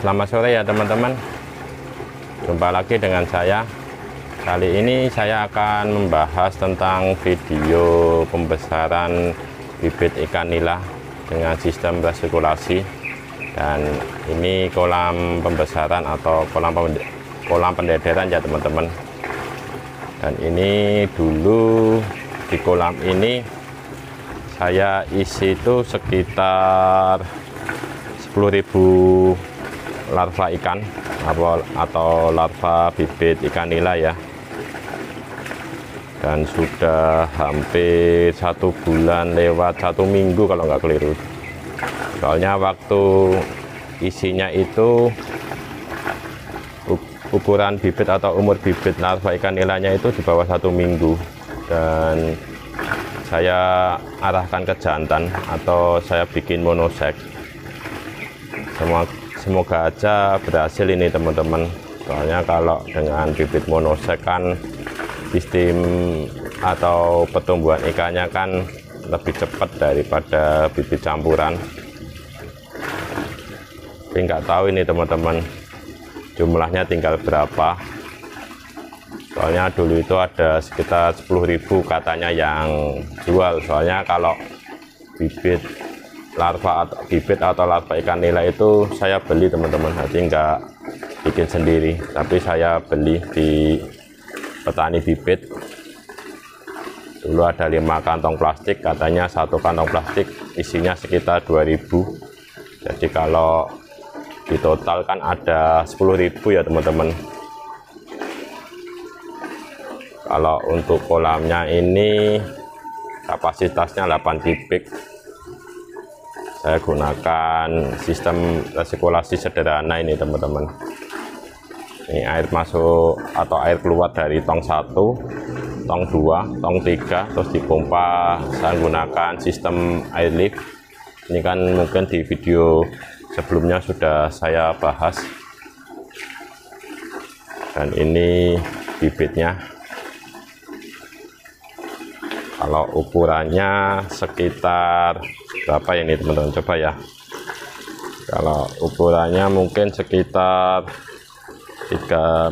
Selamat sore ya teman-teman. Jumpa lagi dengan saya. Kali ini saya akan membahas tentang video pembesaran bibit ikan nila dengan sistem resikulasi. Dan ini kolam pembesaran atau kolam pendederan ya teman-teman. Dan ini dulu di kolam ini saya isi itu sekitar 10.000 larva ikan atau larva bibit ikan nila ya. Dan sudah hampir 1 bulan lewat 1 minggu kalau nggak keliru, soalnya waktu isinya itu ukuran bibit atau umur bibit larva ikan nilanya itu di bawah 1 minggu, dan saya arahkan ke jantan atau saya bikin monosek. Semoga aja berhasil ini teman-teman, soalnya kalau dengan bibit monosek kan sistem atau pertumbuhan ikannya kan lebih cepat daripada bibit campuran. Tapi nggak tahu ini teman-teman jumlahnya tinggal berapa, soalnya dulu itu ada sekitar 10.000 katanya yang jual. Soalnya kalau bibit atau larva ikan nila itu saya beli teman-teman, jadi nggak bikin sendiri, tapi saya beli di petani bibit. Dulu ada 5 kantong plastik, katanya 1 kantong plastik isinya sekitar 2.000, jadi kalau di total kan ada 10.000 ya teman-teman. Kalau untuk kolamnya ini kapasitasnya 8 kubik. Saya gunakan sistem resikulasi sederhana ini teman-teman. Ini air masuk atau air keluar dari tong 1, tong 2, tong 3, terus dipompa. Saya gunakan sistem air lift. Ini kan mungkin di video sebelumnya sudah saya bahas. Dan ini bibitnya. Kalau ukurannya sekitar berapa ini teman-teman, coba ya. Kalau ukurannya mungkin sekitar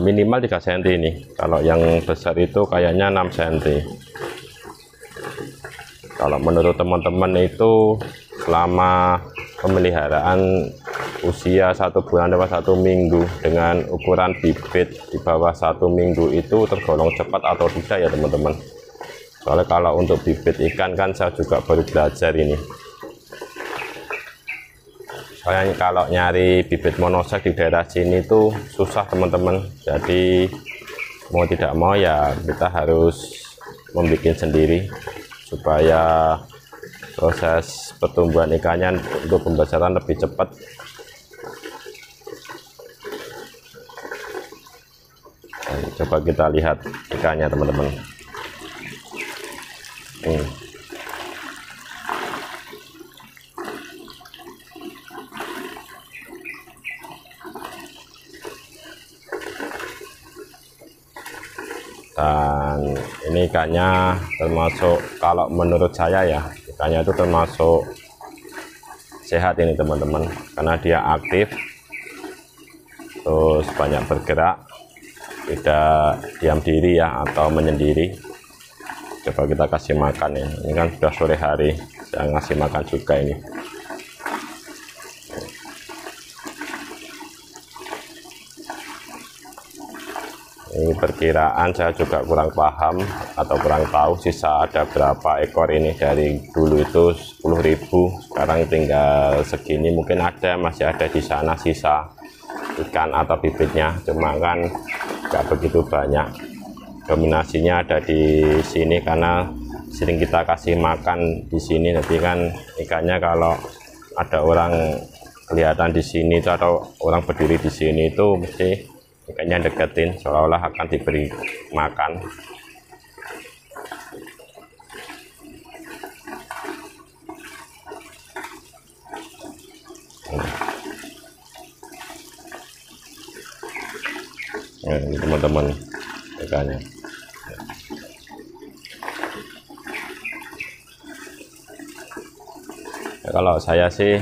minimal 3 cm ini. Kalau yang besar itu kayaknya 6 cm. Kalau menurut teman-teman itu selama pemeliharaan usia 1 bulan lewat 1 minggu dengan ukuran bibit di bawah 1 minggu itu tergolong cepat atau tidak ya teman-teman. Soalnya kalau untuk bibit ikan kan saya juga baru belajar ini. Soalnya kalau nyari bibit monosek di daerah sini tuh susah teman-teman, jadi mau tidak mau ya kita harus membuat sendiri supaya proses pertumbuhan ikannya untuk pembesaran lebih cepat. Dan coba kita lihat ikannya teman-teman. Dan ini ikannya termasuk, kalau menurut saya ya, ikannya itu termasuk sehat ini teman-teman, karena dia aktif terus banyak bergerak, tidak diam diri ya atau menyendiri. Coba kita kasih makan ya, ini kan sudah sore hari, saya ngasih makan juga ini. Ini perkiraan saya juga kurang paham atau kurang tahu sisa ada berapa ekor ini. Dari dulu itu 10.000, sekarang tinggal segini. Mungkin ada masih ada di sana sisa ikan atau bibitnya, cuma kan nggak begitu banyak. Dominasinya ada di sini karena sering kita kasih makan di sini. Jadi kan ikannya kalau ada orang kelihatan di sini itu atau orang berdiri di sini itu mesti ikannya deketin seolah-olah akan diberi makan. Ini teman-teman ikannya. Ya, kalau saya sih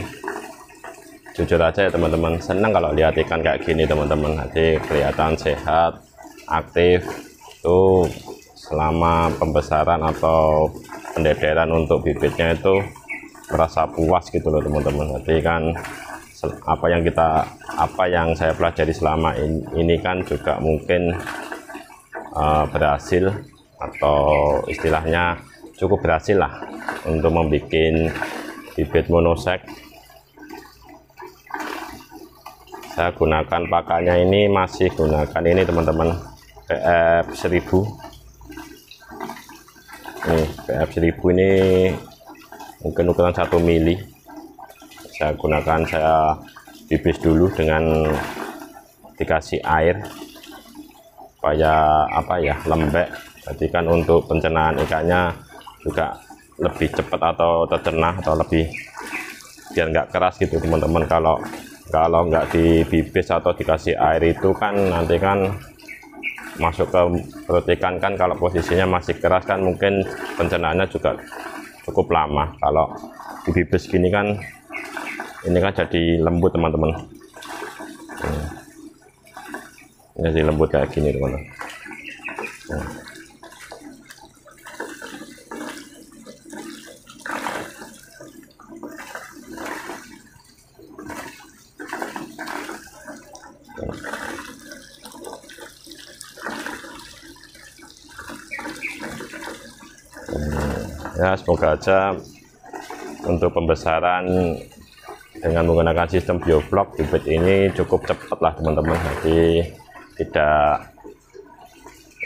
Jujur aja ya teman-teman, senang kalau lihat ikan kayak gini teman-teman. Jadi kelihatan sehat, aktif. Tuh selama pembesaran atau pendederan untuk bibitnya itu merasa puas gitu loh teman-teman. Jadi kan apa yang saya pelajari selama ini kan juga mungkin berhasil atau istilahnya cukup berhasil lah untuk membuat bibit monosek. Saya gunakan pakannya ini, masih gunakan ini teman-teman, PF 1000 nih. PF 1000 ini mungkin ukuran 1 mili. Saya gunakan, saya bibis dulu dengan dikasih air supaya apa ya, lembek. Jadi kan untuk pencernaan ikannya juga lebih cepat atau tercerna, atau lebih biar nggak keras gitu teman-teman. Kalau nggak dibibis atau dikasih air itu kan nanti kan masuk ke perut ikan kan, kalau posisinya masih keras kan mungkin pencernaannya juga cukup lama. Kalau dibibis gini kan, ini kan jadi lembut teman-teman, ini jadi lembut kayak gini teman-teman. Ya semoga aja untuk pembesaran dengan menggunakan sistem bioblock bibit ini cukup cepat lah teman-teman. Jadi tidak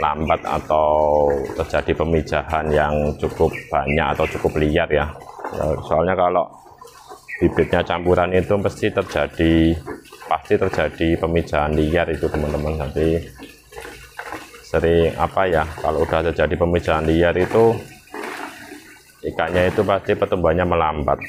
lambat atau terjadi pemijahan yang cukup banyak atau cukup liar ya. Soalnya kalau bibitnya campuran itu pasti terjadi pemijahan liar itu teman-teman. Nanti sering apa ya, kalau udah terjadi pemijahan liar itu ikannya itu pasti pertumbuhannya melambat.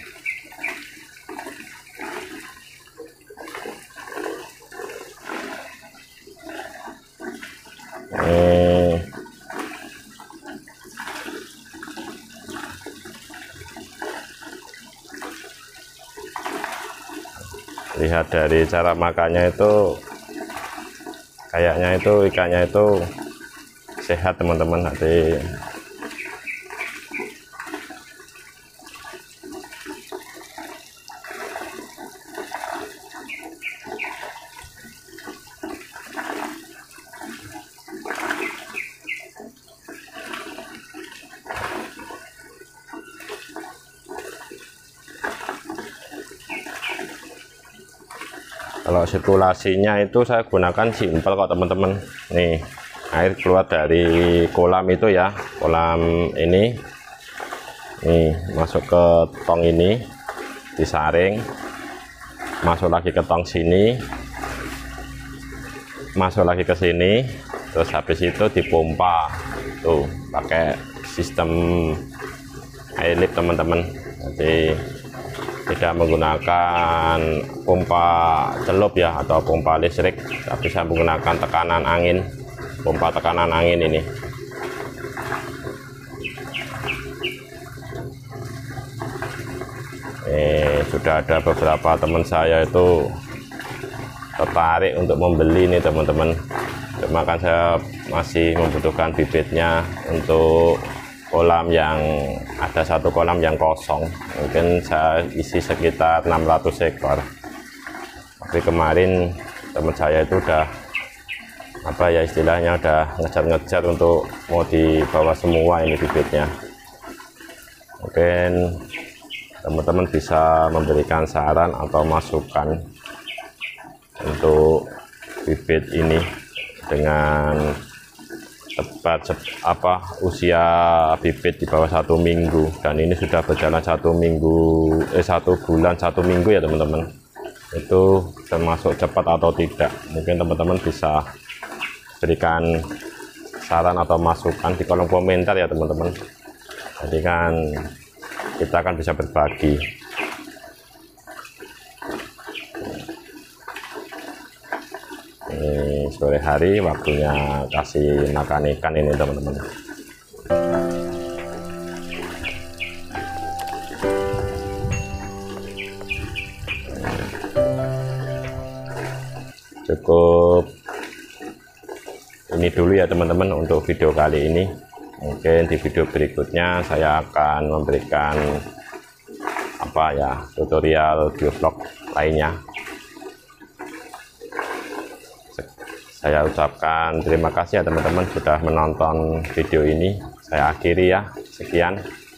Lihat dari cara makannya itu kayaknya itu ikannya itu sehat teman-teman. Nanti kalau sirkulasinya itu saya gunakan simpel kok teman-teman. Nih air keluar dari kolam itu ya, kolam ini nih masuk ke tong ini, disaring, masuk lagi ke tong sini, masuk lagi ke sini, terus habis itu dipompa tuh pakai sistem air lift teman-teman. Nanti tidak menggunakan pompa celup ya atau pompa listrik, tapi saya menggunakan tekanan angin, pompa tekanan angin ini. Sudah ada beberapa teman saya itu tertarik untuk membeli nih teman-teman, cuma kan saya masih membutuhkan bibitnya untuk kolam yang ada, satu kolam yang kosong mungkin saya isi sekitar 600 ekor. Tapi kemarin teman saya itu udah apa ya, istilahnya udah ngejar-ngejar untuk mau dibawa semua ini bibitnya. Mungkin teman-teman bisa memberikan saran atau masukan untuk bibit ini dengan tepat apa usia bibit di bawah 1 minggu, dan ini sudah berjalan 1 bulan 1 minggu ya teman-teman. Itu termasuk cepat atau tidak, mungkin teman-teman bisa berikan saran atau masukan di kolom komentar ya teman-teman. Jadi kan kita akan bisa berbagi. Sore hari waktunya kasih makan ikan ini teman-teman. cukup ini dulu ya teman-teman untuk video kali ini. Mungkin di video berikutnya saya akan memberikan apa ya, tutorial geovlog lainnya. Saya ucapkan terima kasih ya teman-teman sudah menonton video ini. Saya akhiri ya, sekian.